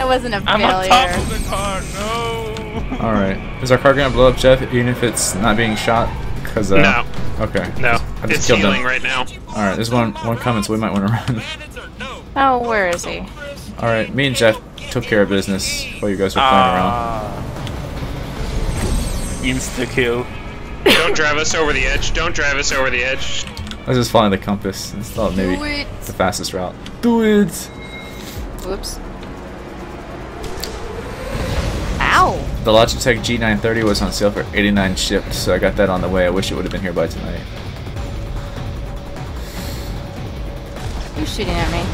That wasn't a failure. I'm on top of the car, no! Alright. Is our car gonna blow up, Jeff, even if it's not being shot? Cause, no. Okay. No. It's healing right now. Alright, there's one coming, so we might want to run. Oh, where is he? Alright, me and Jeff took care of business while you guys were playing around. Insta-kill. Don't drive us over the edge. Don't drive us over the edge. I was just following the compass. It's not maybe the fastest route. Do it! Whoops. Ow! The Logitech G930 was on sale for 89 shipped, so I got that on the way. I wish it would have been here by tonight. Who's shooting at me?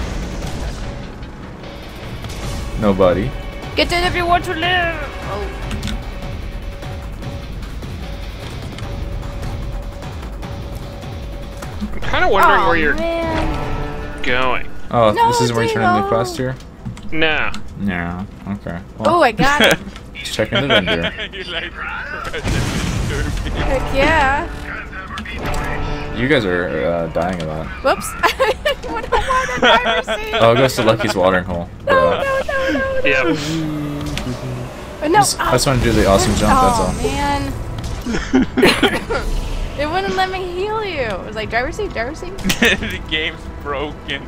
Nobody. Get in if you want to live! Oh. I'm kind of wondering where you're going. Oh, no, this isn't where you turn in the quest here? No. No. Okay. Well, oh, I got it. Just checking the vendor. Heck yeah. You guys are dying a lot. Whoops. Oh, it goes to Lucky's watering hole. No. Yep. No, I just want to do the awesome jump, that's all. Man. It wouldn't let me heal you. It was like, driver's seat, driver's seat. The game's broken.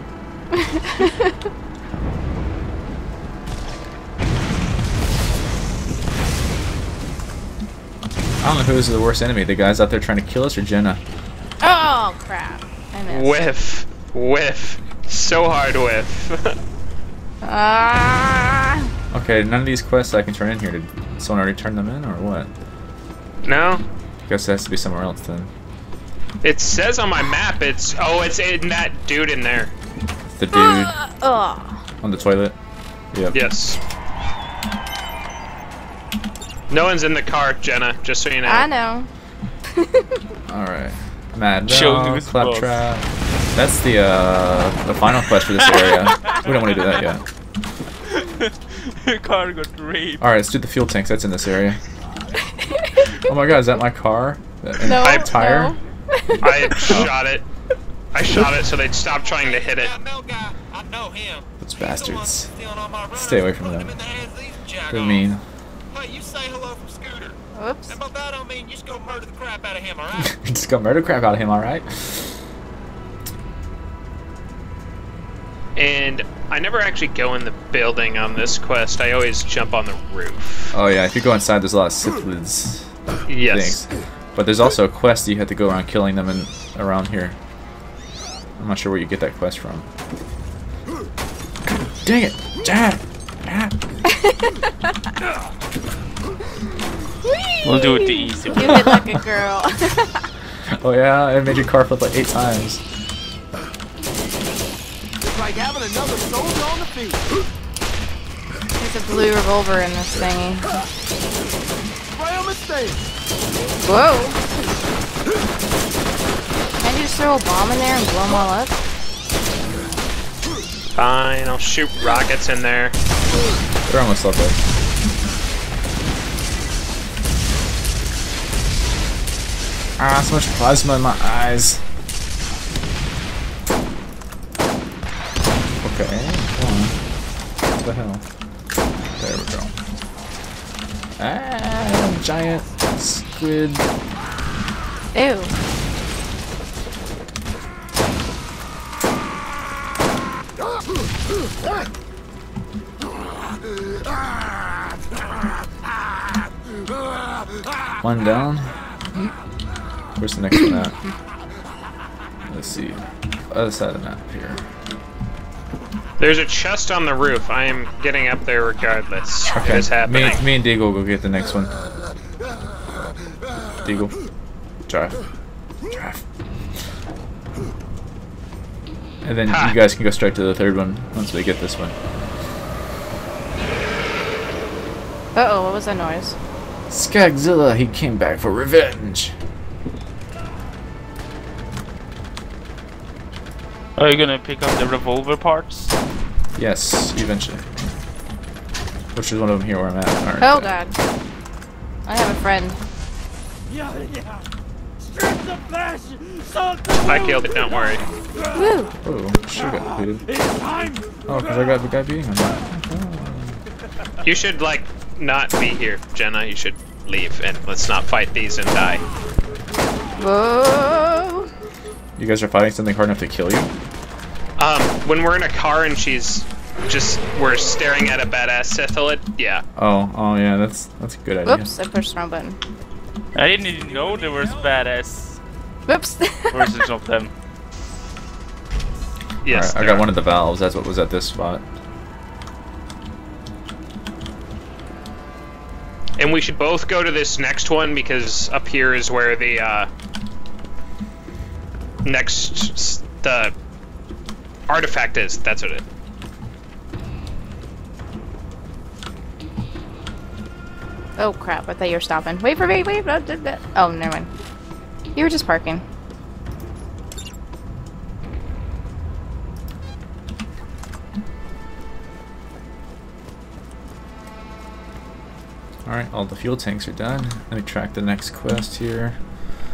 I don't know who's the worst enemy, the guys out there trying to kill us or Jenna? Oh, crap. I missed. Whiff. Whiff. So hard whiff. Okay, none of these quests I can turn in here. Did someone already turn them in or what? No. I guess it has to be somewhere else then. It says on my map it's it's in that dude in there. The dude on the toilet. Yep. Yes. No one's in the car, Jenna. Just so you know. I know. All right, Mad Claptrap. That's the final quest for this area. We don't want to do that yet. Your car got raped. All right, let's do the fuel tanks. That's in this area. Oh my god, is that my car? That tire? No. I shot it. I shot it so they'd stop trying to hit it. Those bastards. Stay away from them. They're mean. Hey, you say hello from Scooter. Oops. And by that I mean you just go murder the crap out of him, alright? Just go murder crap out of him, alright? And I never actually go in the building on this quest. I always jump on the roof. Oh yeah, if you go inside there's a lot of Sithlids. Yes. Things. But there's also a quest that you have to go around killing them in, around here. I'm not sure where you get that quest from. Dang it! We'll do it the easy way. You did like a girl. Oh yeah, I made your car flip like 8 times. It's like having another soldier on the feet. There's a blue revolver in this thingy. Whoa! Can I just throw a bomb in there and blow them all up? Fine, I'll shoot rockets in there. They're almost up there. Ah, so much plasma in my eyes. Okay, come on. What the hell? There we go. Ah, giant squid. Ew. One down. Where's the next one at? Let's see. Other side of the map here. There's a chest on the roof. I am getting up there regardless. Okay. It is happening. Me and Deagle go get the next one. Deagle. Drive. And then you guys can go straight to the third one once we get this one. Uh-oh, what was that noise? Skagzilla, he came back for revenge. Are you gonna pick up the revolver parts? Yes, eventually. Which is one of them here where I'm at. Right, oh god. I have a friend. Yeah. I killed it, don't worry. Woo! Oh, she got defeated. Oh, because I got the guy beating him. Oh. You should, like, not be here, Jenna. You should leave, and let's not fight these and die. Whoa! You guys are fighting something hard enough to kill you? When we're in a car and she's just, we're staring at a badass Sithlid, yeah. Oh, yeah, that's a good idea. Whoops, I pushed the wrong button. I didn't even know there was badass. Whoops. Versions of them. Yes. Right, I got one of the valves, that's what was at this spot. And we should both go to this next one because up here is where the next artifact is. That's what it is. Oh crap, I thought you were stopping. Wait for me, wait. Oh, never mind. You were just parking. Alright, all the fuel tanks are done. Let me track the next quest here.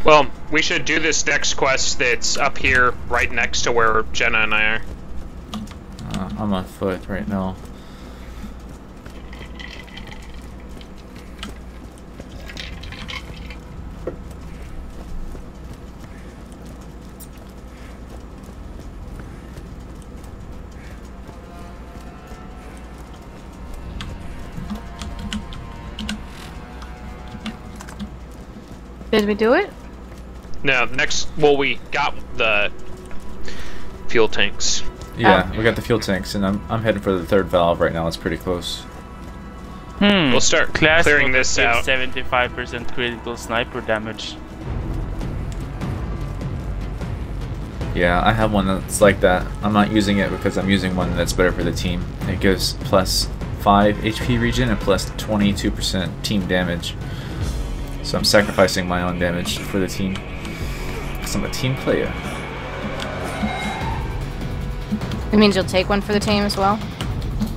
Well, we should do this next quest that's up here, right next to where Jenna and I are. I'm on foot right now. Did we do it? No, next, well, we got the fuel tanks. Yeah, we got the fuel tanks, and I'm heading for the third valve right now. It's pretty close. We'll start clearing this out. 75% critical sniper damage. Yeah, I have one that's like that. I'm not using it because I'm using one that's better for the team. It gives plus 5 HP regen and plus 22% team damage. So I'm sacrificing my own damage for the team, because I'm a team player. It means you'll take one for the team as well?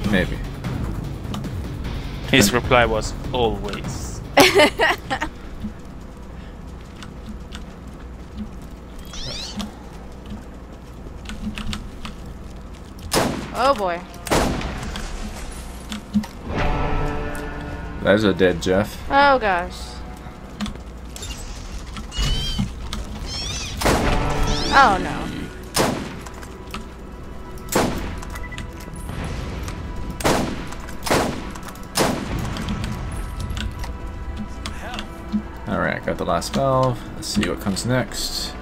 Maybe. His reply was, always. Oh boy. That was a dead Jeff. Oh gosh. Oh no. Alright, got the last valve. Let's see what comes next.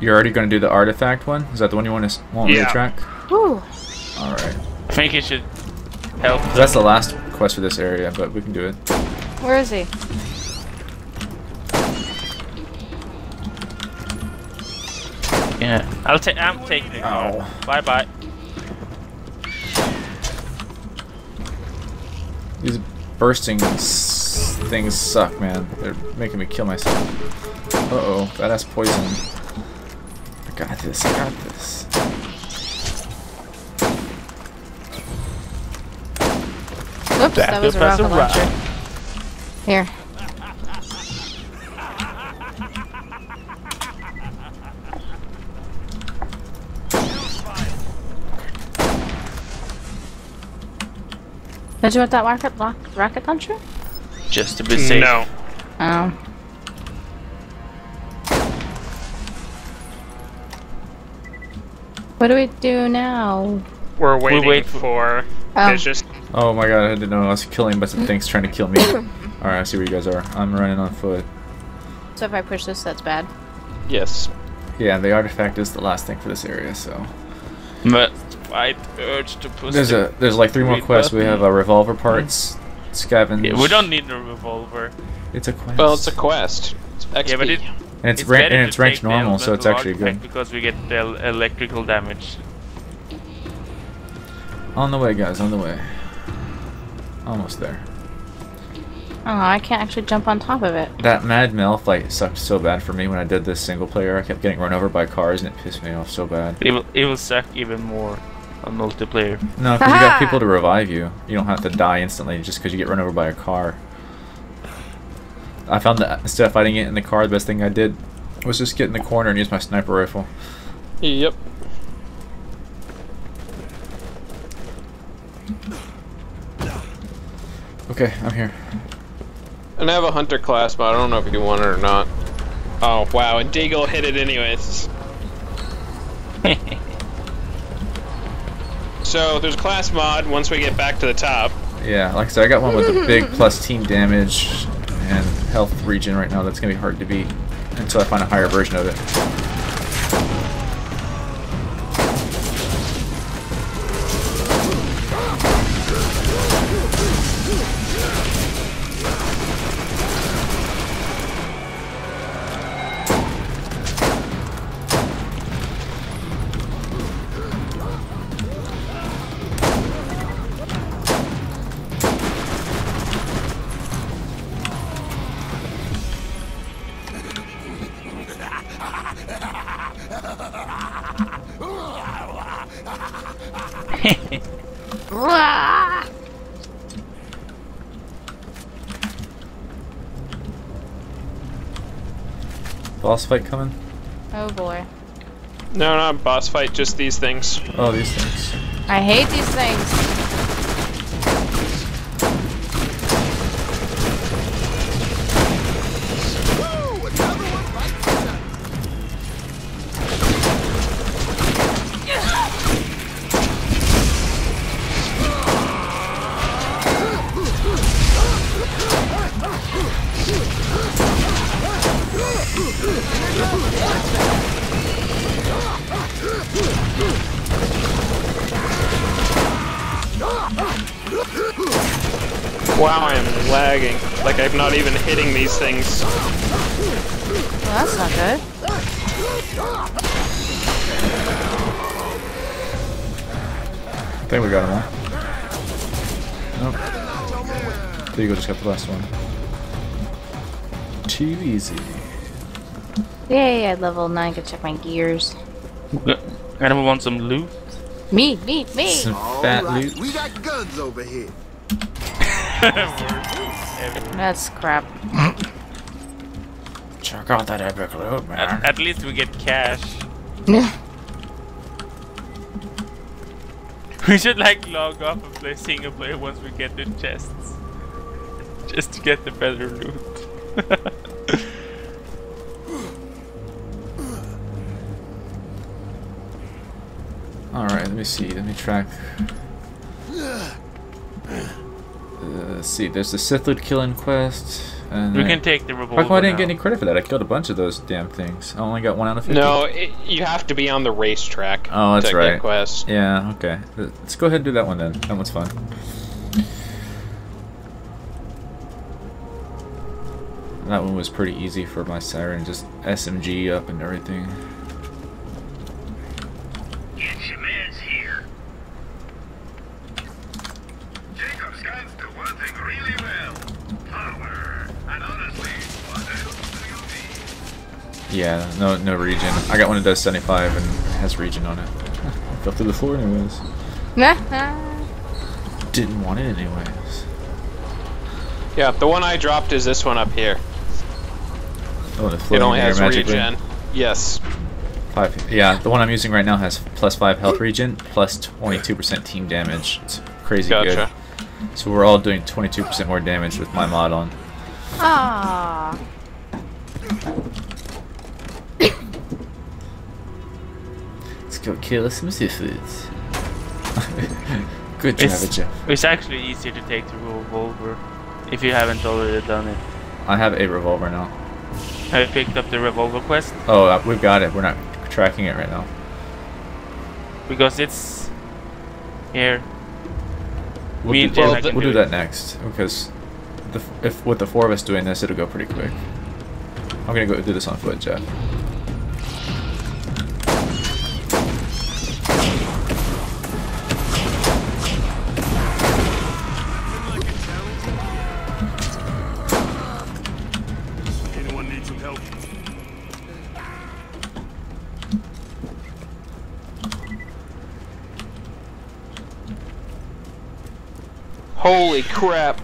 You're already going to do the artifact one? Is that the one you want me to track? Woo. Alright. I think it should help. That's the last quest for this area, but we can do it. Where is he? Yeah, I'm taking it. Oh. Bye-bye. These bursting things suck, man. They're making me kill myself. Uh-oh, badass poison. I got this, I got this. Oops, that was a rocket. Here. Did you want that rocket launcher? Just to be safe. No. Oh. What do we do now? We're waiting for... Oh. Just... oh my god, I didn't know I was killing, but some things trying to kill me. Alright, I see where you guys are. I'm running on foot. So if I push this, that's bad? Yes. Yeah, the artifact is the last thing for this area, so... But... I urge to push. There's like 3 more quests. We have a revolver parts, scavenge. Yeah, we don't need a revolver. It's a quest. Well, it's a quest. It's XP. Yeah, but it's ranked normal, so it's actually good. Because we get the electrical damage. On the way, guys. On the way. Almost there. Oh, I can't actually jump on top of it. That Mad Mel fight sucked so bad for me when I did this single player. I kept getting run over by cars, and it pissed me off so bad. It will suck even more. A multiplayer. No, because you got people to revive you. You don't have to die instantly just because you get run over by a car. I found that instead of fighting it in the car, the best thing I did was just get in the corner and use my sniper rifle. Yep. Okay, I'm here. And I have a Hunter class, but I don't know if you want it or not. Oh, wow, and Deagle hit it anyways. So, there's a class mod once we get back to the top. Yeah, like I said, I got one with a big plus team damage and health region right now that's going to be hard to beat until I find a higher version of it. Boss fight coming? Oh boy. No, not boss fight, just these things. Oh, these things. I hate these things. Wow, I am lagging. Like I'm not even hitting these things. Well, that's not good. I think we got them all. Nope. Deagle just got the last one. Too easy. Yay, at level 9, I can check my gears. Anyone want some loot? Me! Some fat loot. We got guns over here. That's crap. Check out that epic loot, man. At least we get cash. We should like log off and play single player once we get the chests. Just to get the better loot. Alright, let me see, let me track. Let's see, there's the Sithlid killing quest. And we can take the revolver. How come I didn't get any credit for that? I killed a bunch of those damn things. I only got 1 out of 50. No, you have to be on the racetrack. Oh, that's right. Get quest. Yeah, okay. Let's go ahead and do that one then. That one's fun. That one was pretty easy for my Siren, just SMG up and everything. Yeah, no region. I got one that does 75 and has region on it. Fell through the floor anyways. Didn't want it anyways. Yeah, the one I dropped is this one up here. Oh, it only has regen. Yes. 5. Yeah, the one I'm using right now has plus 5 health regen, plus 22% team damage. It's crazy good. So we're all doing 22% more damage with my mod on. Ah. Go kill some Sithlid. Good job, Jeff. It's actually easier to take the revolver if you haven't already done it. I have a revolver now. Have you picked up the revolver quest? Oh, we've got it. We're not tracking it right now. Because it's here. We'll do that next because if with the 4 of us doing this, it'll go pretty quick. I'm gonna go do this on foot, Jeff. Holy crap!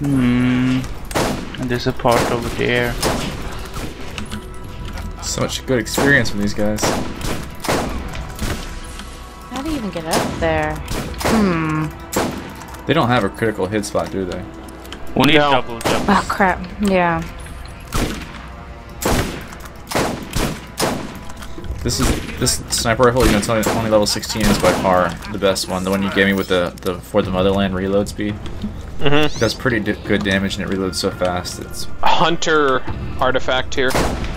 And there's a part over there. So much good experience from these guys. How do you even get up there? Hmm. They don't have a critical hit spot, do they? We'll need double jumps. Oh crap, yeah. This sniper rifle, even though it's only level 16, is by far the best one. The one you gave me with the For the Motherland reload speed. Mm-hmm. It does pretty good damage and it reloads so fast. It's Hunter artifact here.